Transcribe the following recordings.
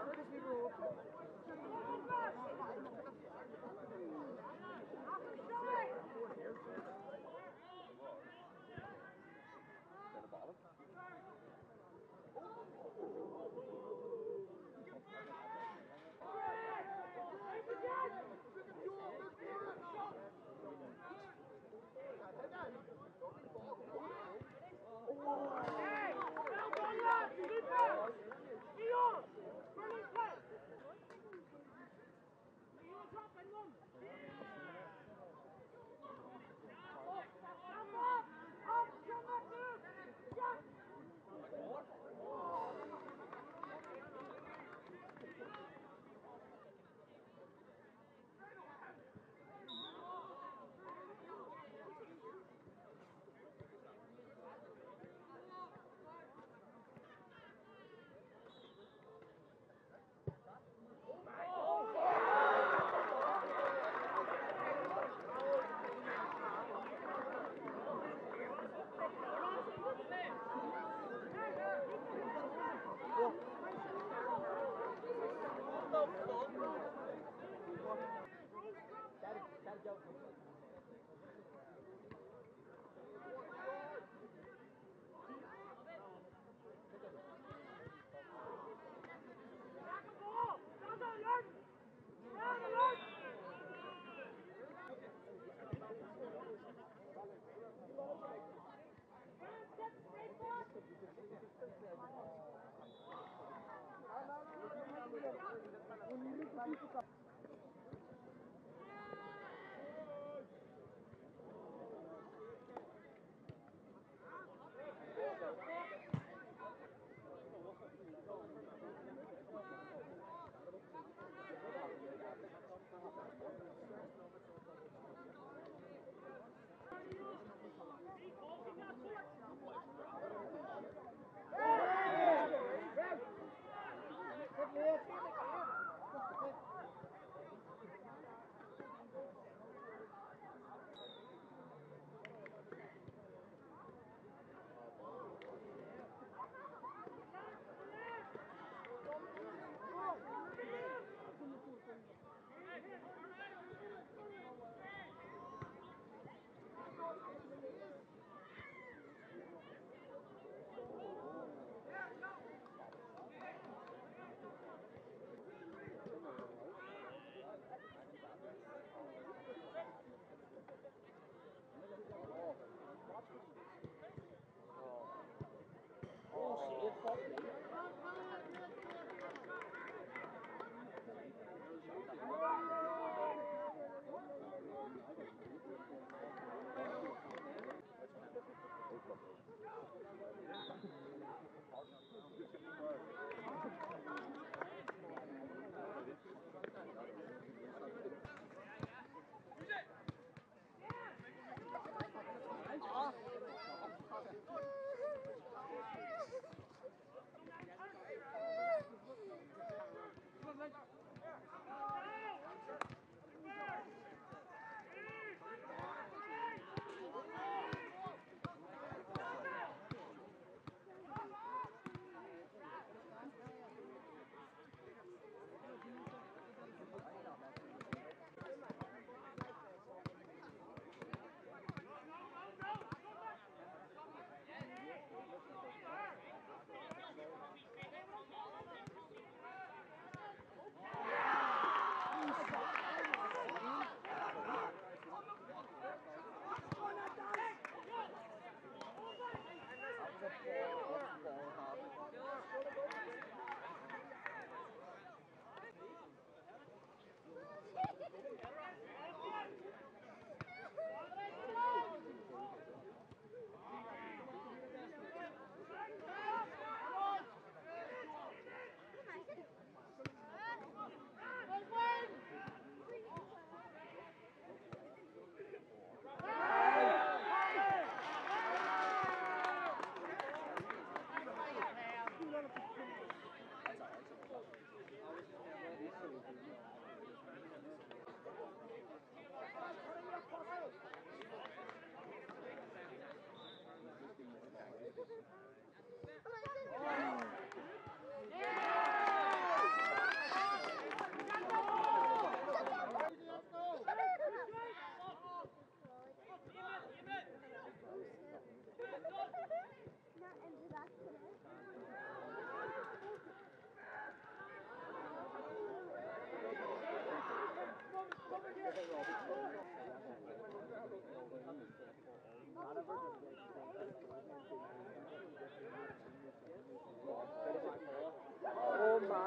Come here, Oh my.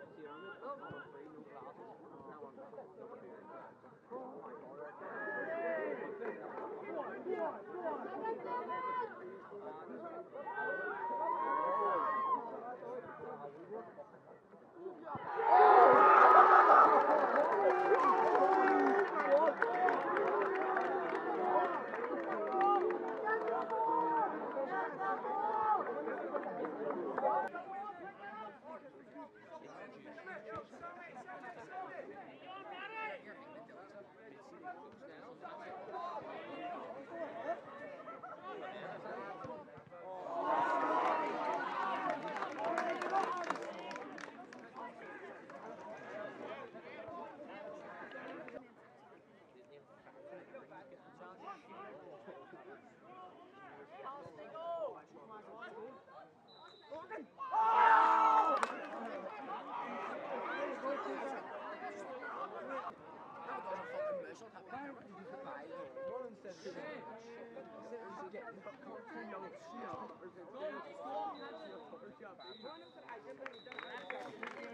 One of the